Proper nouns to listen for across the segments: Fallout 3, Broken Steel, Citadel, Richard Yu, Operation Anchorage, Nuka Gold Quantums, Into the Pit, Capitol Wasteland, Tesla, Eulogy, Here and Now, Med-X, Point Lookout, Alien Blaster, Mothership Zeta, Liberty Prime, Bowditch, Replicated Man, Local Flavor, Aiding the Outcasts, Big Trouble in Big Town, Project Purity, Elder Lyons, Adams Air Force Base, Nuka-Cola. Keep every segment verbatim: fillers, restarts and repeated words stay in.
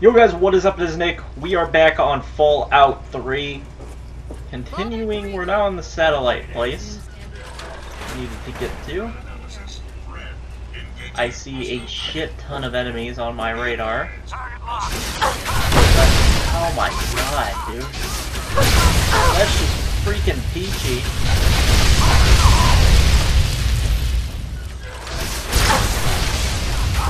Yo guys, what is up? It is Nick. We are back on Fallout three. Continuing, we're now in the satellite place we needed to get to. I see a shit ton of enemies on my radar. Oh my god, dude. That's just freaking peachy.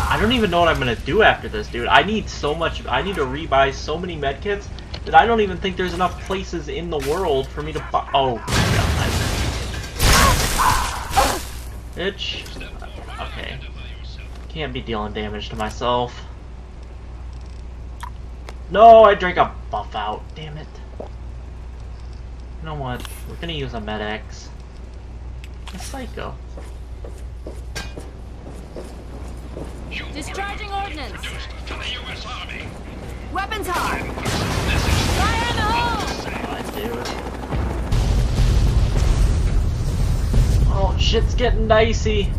I don't even know what I'm gonna do after this, dude. I need so much. I need to rebuy so many medkits that I don't even think there's enough places in the world for me to buy. Oh, God. Bitch. Okay. Can't be dealing damage to myself. No, I drank a buff out. Damn it. You know what? We're gonna use a Med-X. A psycho. Discharging ordnance. To the U S Army. Weapons hard. Fire in the hole. Oh, shit's getting dicey.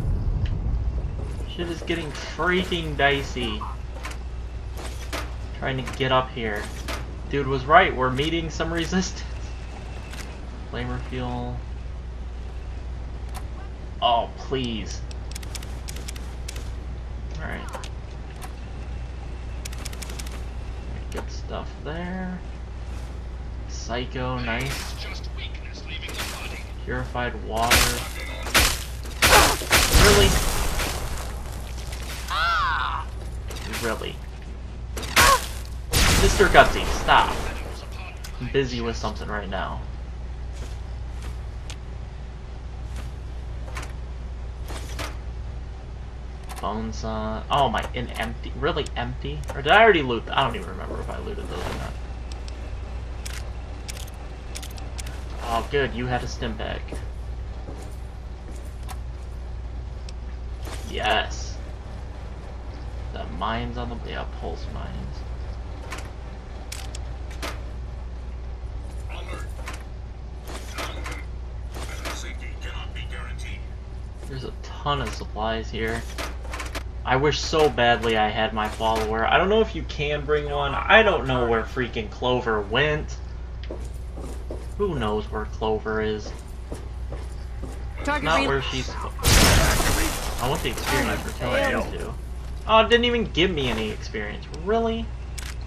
Shit is getting freaking dicey. Trying to get up here. Dude was right. We're meeting some resistance. Flamer fuel. Oh, please. Alright. Good stuff there. Psycho, nice. Purified water. Really? Really? Mister Gutsy, stop. I'm busy with something right now. Bones on. Oh my, in empty. Really empty? Or did I already loot? I don't even remember if I looted those or not. Oh, good. You had a stim bag. Yes. The mines on the. Yeah, pulse mines. There's a ton of supplies here. I wish so badly I had my follower. I don't know if you can bring one. I don't know where freaking Clover went. Who knows where Clover is? Not where she's. I want the experience for telling you to. Oh, it didn't even give me any experience. Really?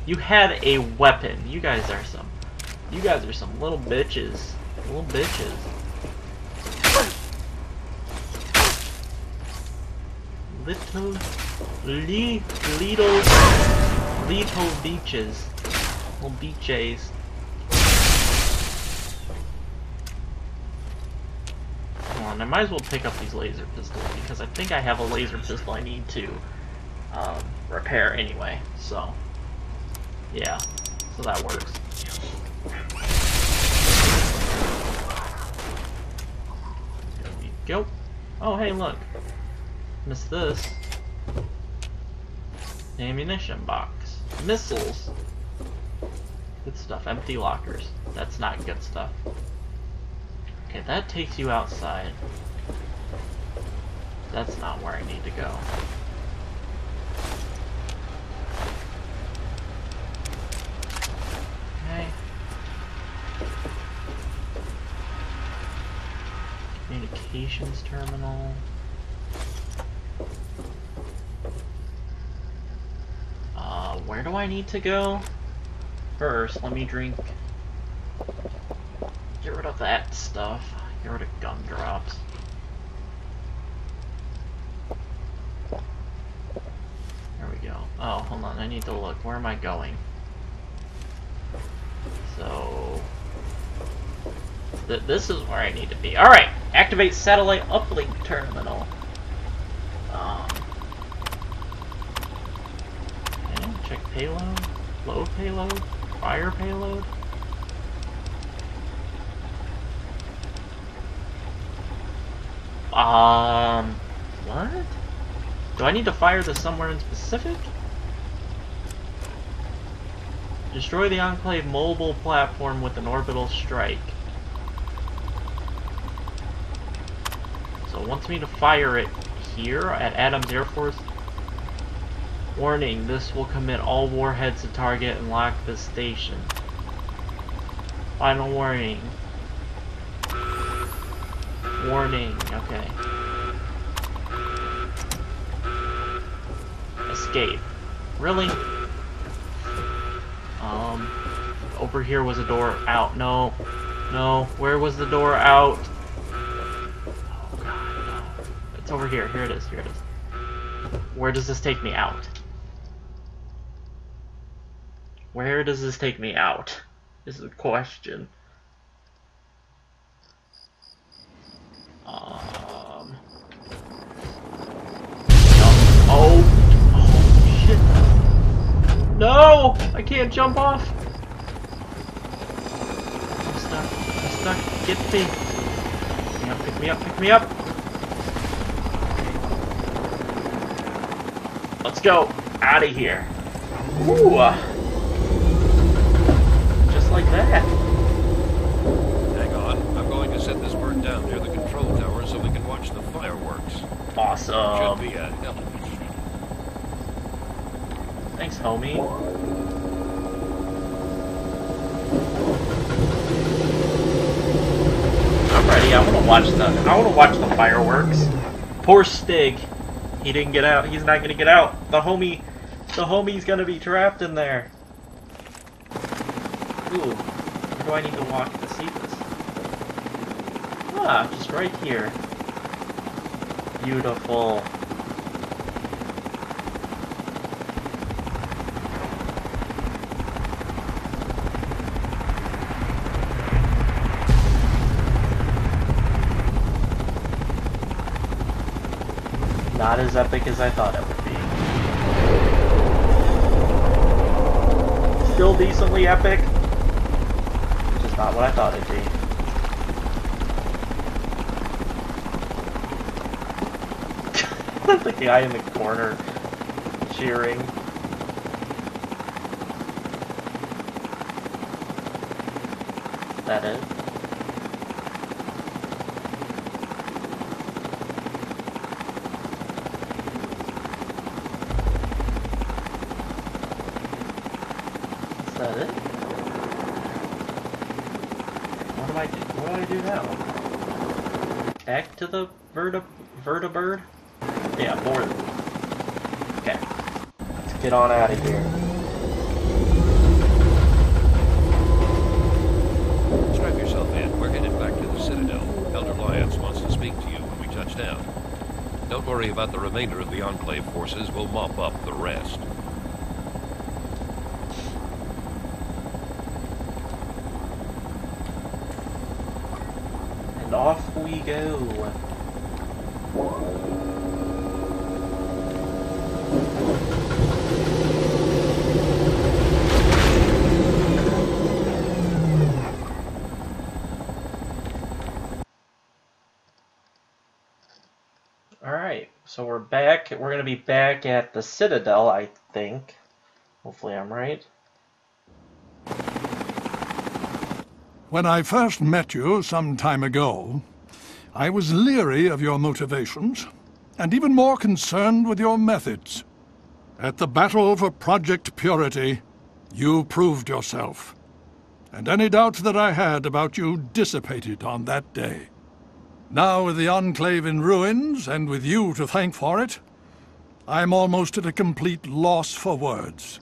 You had a weapon. You guys are some. You guys are some little bitches. Little bitches. Little, li, little, little beaches, little beaches. Come on, I might as well pick up these laser pistols because I think I have a laser pistol I need to um, repair anyway. So, yeah, so that works. There we go. Oh, hey, look. Missed this. Ammunition box. Missiles. Good stuff. Empty lockers. That's not good stuff. Okay, that takes you outside. That's not where I need to go. Okay. Communications terminal. Where do I need to go? First, let me drink. Get rid of that stuff. Get rid of gumdrops. There we go. Oh, hold on. I need to look. Where am I going? So... Th this is where I need to be. Alright! Activate satellite uplink terminal. Um... Check payload, load payload, fire payload. Um, what? Do I need to fire this somewhere in specific? Destroy the Enclave mobile platform with an orbital strike. So it wants me to fire it here at Adams Air Force Warning, this will commit all warheads to target and lock this station. Final warning. Warning, okay. Escape. Really? Um, over here was a door out. No. No. Where was the door out? Oh god, no. It's over here. Here it is. Here it is. Where does this take me out? Where does this take me out? Is the question. Um. No. Oh. No! I can't jump off! I'm stuck. I'm stuck. Get me. Pick me up, pick me up, pick me up! Let's go! Out of here! Ooh! Just like that! Hang on. I'm going to set this bird down near the control tower so we can watch the fireworks. Awesome! Should be a hell of a... Thanks, homie. Alrighty, I wanna watch the I wanna watch the fireworks. Poor Stig. He didn't get out. He's not gonna get out. The homie the homie's gonna be trapped in there. Ooh. Where do I need to walk to see this? Ah, just right here. Beautiful. Not as epic as I thought it would be. Still decently epic, which is not what I thought it'd be. That's the guy in the corner cheering. Is that it? Back to the vertib vertibird? Yeah, more than. Okay. Let's get on out of here. Strap yourself in. We're headed back to the Citadel. Elder Lyons wants to speak to you when we touch down. Don't worry about the remainder of the Enclave forces. We'll mop up the rest. Off we go. Alright, so we're back. We're going to be back at the Citadel, I think. Hopefully I'm right. When I first met you some time ago, I was leery of your motivations, and even more concerned with your methods. At the battle for Project Purity, you proved yourself, and any doubt that I had about you dissipated on that day. Now, with the Enclave in ruins, and with you to thank for it, I'm almost at a complete loss for words.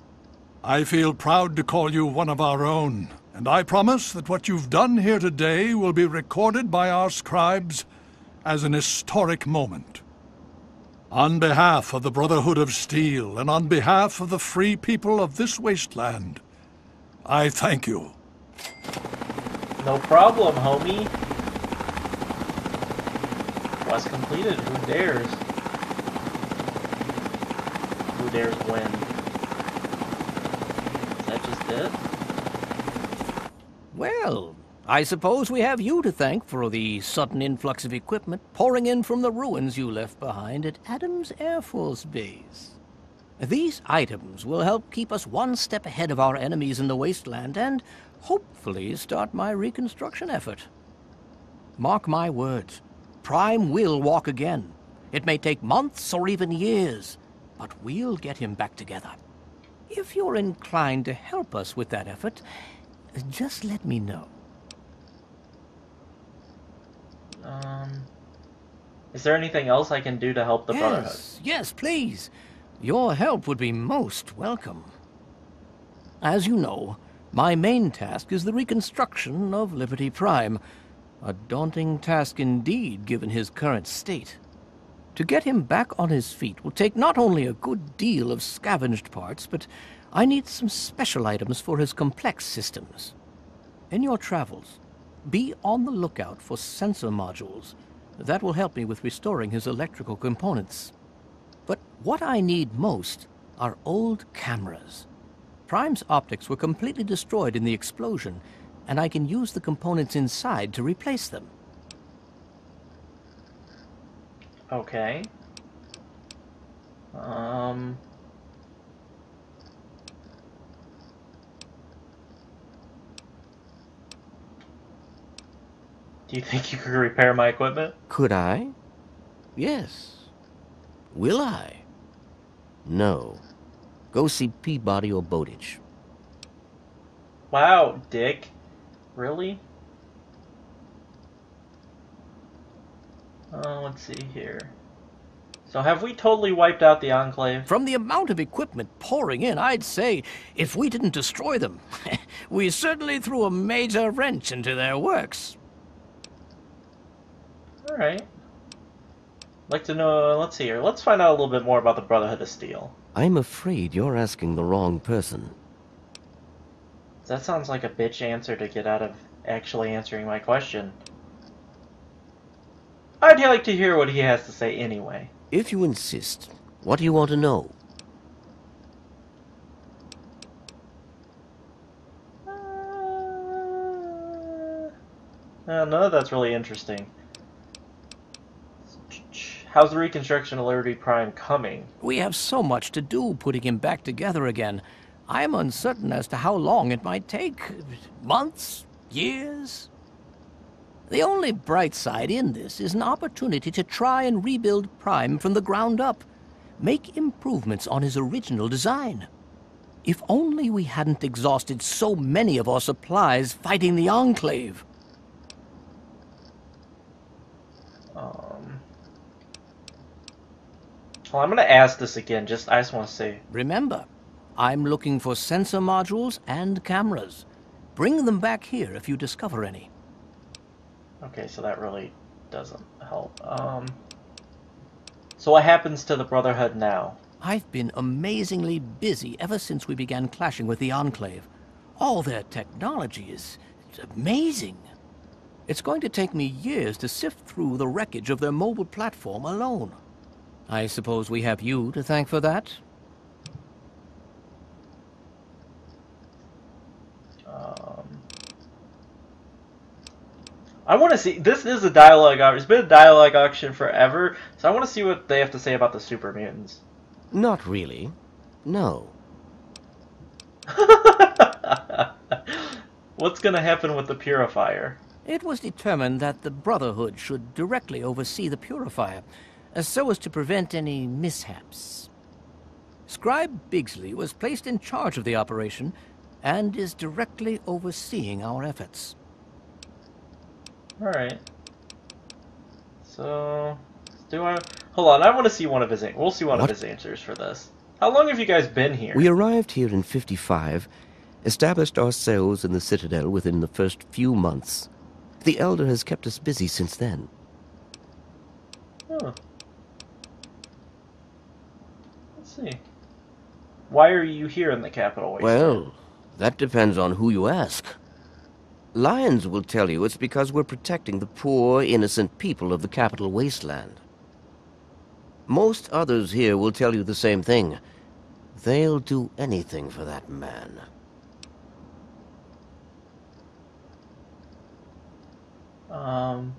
I feel proud to call you one of our own. And I promise that what you've done here today will be recorded by our scribes as an historic moment. On behalf of the Brotherhood of Steel and on behalf of the free people of this wasteland, I thank you. No problem, homie. Quest completed. Who dares? Who dares win? Is that just it? Well, I suppose we have you to thank for the sudden influx of equipment pouring in from the ruins you left behind at Adams Air Force Base. These items will help keep us one step ahead of our enemies in the wasteland and hopefully start my reconstruction effort. Mark my words, Prime will walk again. It may take months or even years, but we'll get him back together. If you're inclined to help us with that effort, just let me know. Um, is there anything else I can do to help the yes, Brotherhood? Yes, please. Your help would be most welcome. As you know, my main task is the reconstruction of Liberty Prime. A daunting task indeed, given his current state. To get him back on his feet will take not only a good deal of scavenged parts, but I need some special items for his complex systems. In your travels, be on the lookout for sensor modules. That will help me with restoring his electrical components. But what I need most are old cameras. Prime's optics were completely destroyed in the explosion, and I can use the components inside to replace them. Okay. Um. Do you think you could repair my equipment? Could I? Yes. Will I? No. Go see Peabody or Bowditch. Wow, Dick. Really? Uh, let's see here. So have we totally wiped out the Enclave? From the amount of equipment pouring in, I'd say if we didn't destroy them, we certainly threw a major wrench into their works. Alright. Like to know, let's see here. Let's find out a little bit more about the Brotherhood of Steel. I'm afraid you're asking the wrong person. That sounds like a bitch answer to get out of actually answering my question. I'd like to hear what he has to say anyway. If you insist, what do you want to know? Uh, none of that's really interesting. How's the reconstruction of Liberty Prime coming? We have so much to do putting him back together again. I'm uncertain as to how long it might take. Months? Years? The only bright side in this is an opportunity to try and rebuild Prime from the ground up. Make improvements on his original design. If only we hadn't exhausted so many of our supplies fighting the Enclave. Um... Well, I'm gonna ask this again, just, I just wanna see. Remember, I'm looking for sensor modules and cameras. Bring them back here if you discover any. Okay, so that really doesn't help. Um, so what happens to the Brotherhood now? I've been amazingly busy ever since we began clashing with the Enclave. All their technology is amazing. It's going to take me years to sift through the wreckage of their mobile platform alone. I suppose we have you to thank for that? Um, I want to see... This is a dialogue auction. It's been a dialogue auction forever, so I want to see what they have to say about the super mutants. Not really. No. What's going to happen with the Purifier? It was determined that the Brotherhood should directly oversee the Purifier, so as to prevent any mishaps. Scribe Bigsley was placed in charge of the operation, and is directly overseeing our efforts. Alright. So, do I... Hold on, I want to see one of his... We'll see one what? of his answers for this. How long have you guys been here? We arrived here in fifty-five, established ourselves in the Citadel within the first few months. The Elder has kept us busy since then. Huh. Let's see. Why are you here in the Capitol Wasteland? Well, that depends on who you ask. Lyons will tell you it's because we're protecting the poor, innocent people of the Capitol Wasteland. Most others here will tell you the same thing. They'll do anything for that man. Um,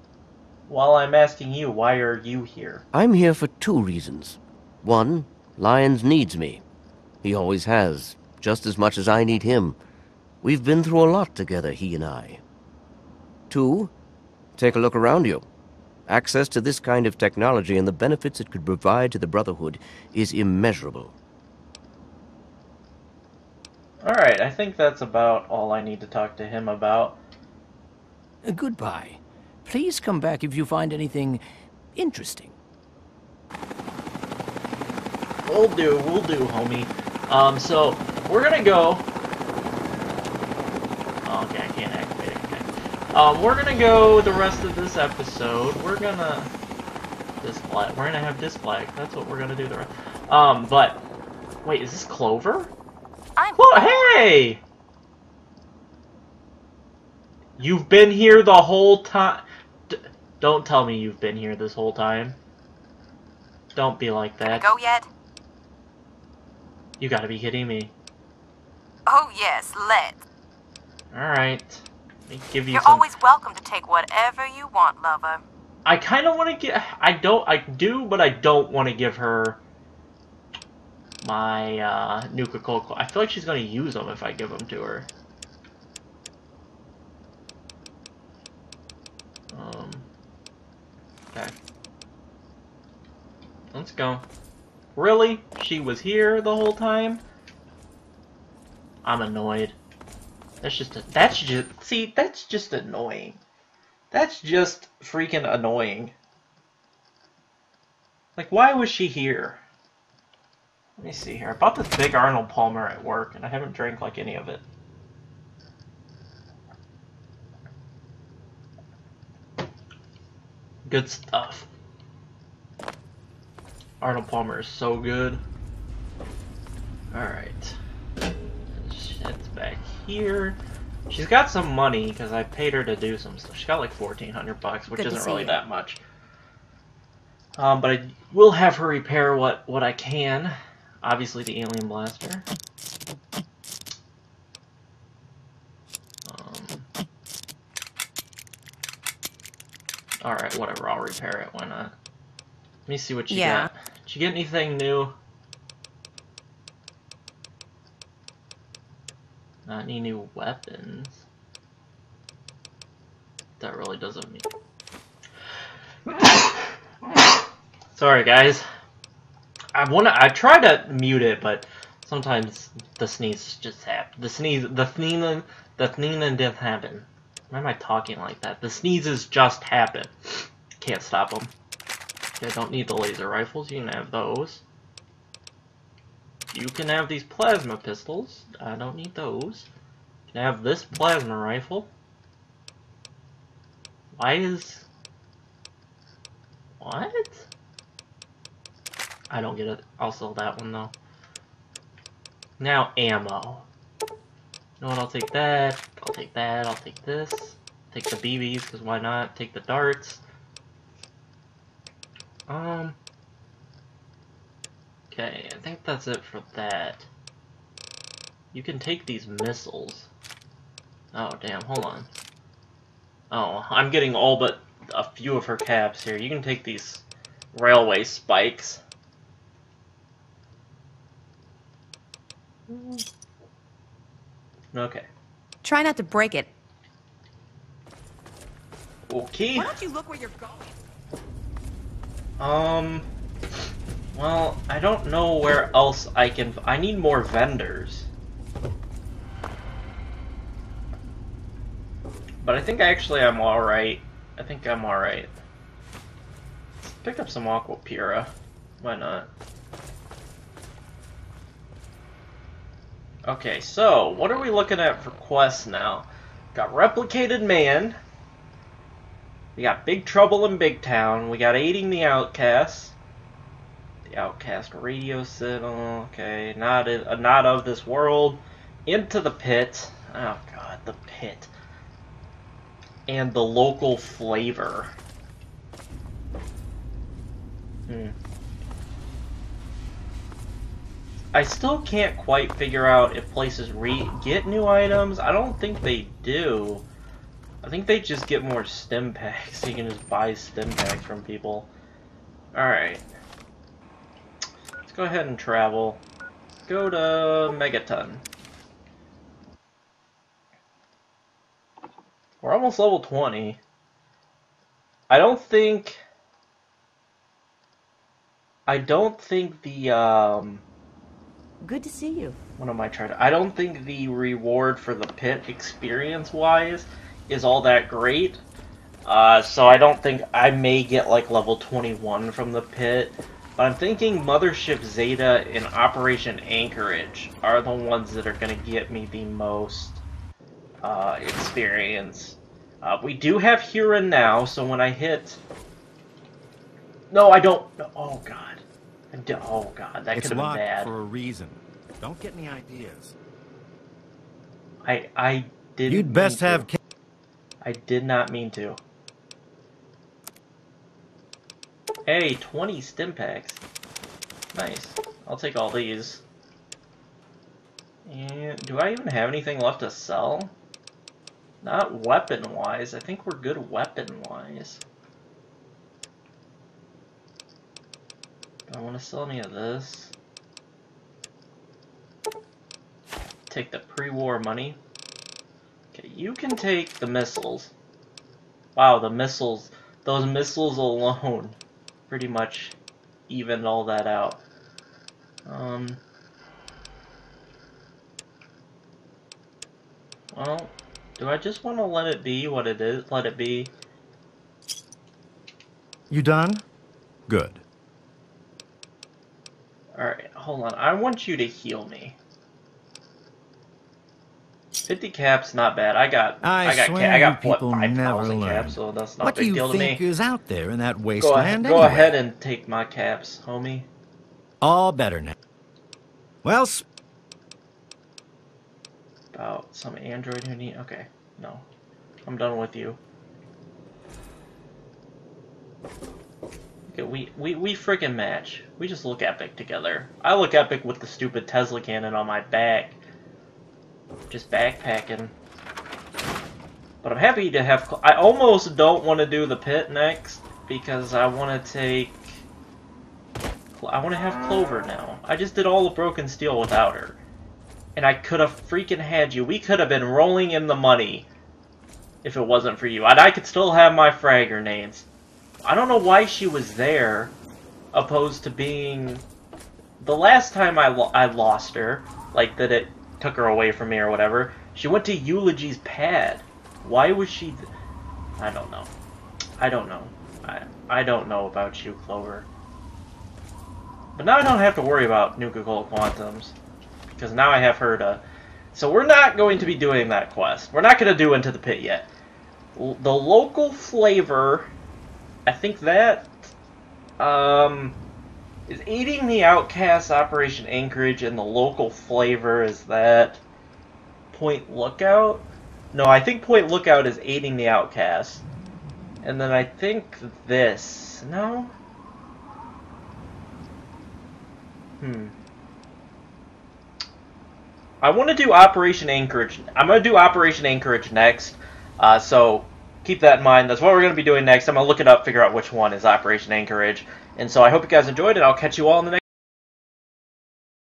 while I'm asking you, why are you here? I'm here for two reasons. One, Lyons needs me. He always has, just as much as I need him. We've been through a lot together, he and I. Two, take a look around you. Access to this kind of technology and the benefits it could provide to the Brotherhood is immeasurable. Alright, I think that's about all I need to talk to him about. Uh, goodbye. Please come back if you find anything interesting. We'll do, we'll do, homie. Um, so, we're gonna go... Oh, okay, I can't activate it. Okay. Um, we're gonna go the rest of this episode. We're gonna... This flag. We're gonna have this flag. That's what we're gonna do the rest. Um, but... Wait, is this Clover? I'm... Oh, hey! You've been here the whole time. D don't tell me you've been here this whole time. Don't be like that. Go yet? You gotta be kidding me. Oh yes, let's. All right. Let me give you. You're some... always welcome to take whatever you want, lover. I kind of want to get. I don't. I do, but I don't want to give her my uh, Nuka-Cola. I feel like she's gonna use them if I give them to her. Um. Okay. Let's go. Really? She was here the whole time? I'm annoyed. That's just a, that's just see, that's just annoying. That's just freaking annoying. Like, why was she here? Let me see here. I bought this big Arnold Palmer at work and I haven't drank like any of it. Good stuff. Arnold Palmer is so good. Alright. That's back here. She's got some money because I paid her to do some stuff. She's got like fourteen hundred bucks, which isn't really that much. Um, but I will have her repair what, what I can. Obviously the Alien Blaster. Um, Alright, whatever. I'll repair it. Why not? Let me see what she yeah. got. Did she get anything new? Not any new weapons. That really doesn't mean. Sorry, guys. I wanna. I try to mute it, but sometimes the sneeze just happens. The sneeze. The sneezing. The sneezing didn't happen. Why am I talking like that? The sneezes just happen. Can't stop them. I don't need the laser rifles, you can have those. You can have these plasma pistols, I don't need those. You can have this plasma rifle. Why is... What? I don't get it. I'll sell that one though. Now ammo. You know what, I'll take that, I'll take that, I'll take this. Take the B Bs, because why not? Take the darts. Um, okay, I think that's it for that. You can take these missiles. Oh, damn, hold on. Oh, I'm getting all but a few of her caps here. You can take these railway spikes. Okay. Try not to break it. Okay. Why don't you look where you're going? Um, well, I don't know where else I can... I need more vendors. But I think actually I'm alright. I think I'm alright. Let's pick up some Aquapura. Why not? Okay, so, what are we looking at for quests now? Got Replicated Man. We got Big Trouble in Big Town. We got Aiding the Outcasts. The Outcast Radio Signal. Okay, not in, uh, not of this world. Into the Pit. Oh God, the Pit. And the Local Flavor. Hmm. I still can't quite figure out if places re get new items. I don't think they do. I think they just get more stim packs. You can just buy stim packs from people. Alright. Let's go ahead and travel. Let's go to Megaton. We're almost level twenty. I don't think... I don't think the, um... Good to see you. What am I trying to... I don't think the reward for the pit experience-wise is all that great. Uh, so I don't think... I may get, like, level twenty-one from the pit. But I'm thinking Mothership Zeta and Operation Anchorage are the ones that are going to get me the most uh, experience. Uh, we do have Here and Now, so when I hit... No, I don't... Oh, God. I do... Oh, God, that could have been bad. It's locked for a reason. Don't get any ideas. I... I didn't... You'd best have... I did not mean to. Hey, twenty stim packs. Nice. I'll take all these. And do I even have anything left to sell? Not weapon-wise. I think we're good weapon-wise. Do I want to sell any of this? Take the pre-war money. Okay, you can take the missiles. Wow, the missiles. Those missiles alone pretty much evened all that out. Um, well, do I just want to let it be what it is? Let it be. You done? Good. Alright, hold on. I want you to heal me. fifty caps, not bad. I got, I, I got, I got what, five thousand caps, so that's not a big deal to me. What do you think is out there in that wasteland? Go, ahead, go anyway. ahead and take my caps, homie. All better now. Well, sp about some android who need. Okay, no, I'm done with you. Okay, we we we freaking match. We just look epic together. I look epic with the stupid Tesla cannon on my back. Just backpacking. But I'm happy to have... I almost don't want to do the pit next, because I want to take... I want to have Clover now. I just did all of Broken Steel without her. And I could have freaking had you. We could have been rolling in the money if it wasn't for you. And I could still have my frag grenades. I don't know why she was there, opposed to being... The last time I, lo I lost her, like that it... took her away from me or whatever. She went to Eulogy's pad. Why was she... Th I don't know. I don't know. I, I don't know about you, Clover. But now I don't have to worry about Nuka Gold Quantums, because now I have her to... So we're not going to be doing that quest. We're not going to do Into the Pit yet. L the Local Flavor... I think that... Um... Is Aiding the Outcasts, Operation Anchorage, and the Local Flavor, is that Point Lookout? No, I think Point Lookout is Aiding the Outcasts. And then I think this... No? Hmm. I want to do Operation Anchorage. I'm going to do Operation Anchorage next, uh, so keep that in mind. That's what we're going to be doing next. I'm going to look it up, figure out which one is Operation Anchorage. And so I hope you guys enjoyed it. I'll catch you all in the next